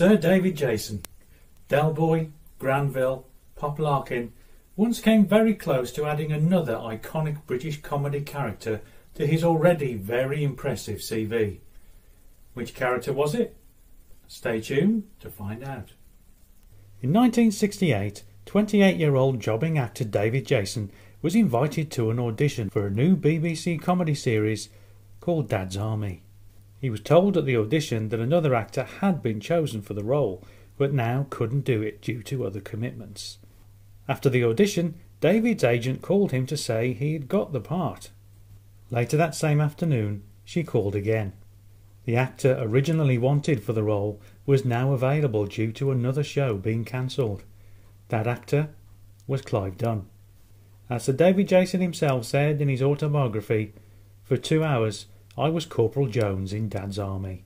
Sir David Jason, Del Boy, Granville, Pop Larkin once came very close to adding another iconic British comedy character to his already very impressive CV. Which character was it? Stay tuned to find out. In 1968, 28-year-old jobbing actor David Jason was invited to an audition for a new BBC comedy series called Dad's Army. He was told at the audition that another actor had been chosen for the role, but now couldn't do it due to other commitments. After the audition, David's agent called him to say he had got the part. Later that same afternoon, she called again. The actor originally wanted for the role was now available due to another show being cancelled. That actor was Clive Dunn. As Sir David Jason himself said in his autobiography, "For 2 hours, I was Corporal Jones in Dad's Army."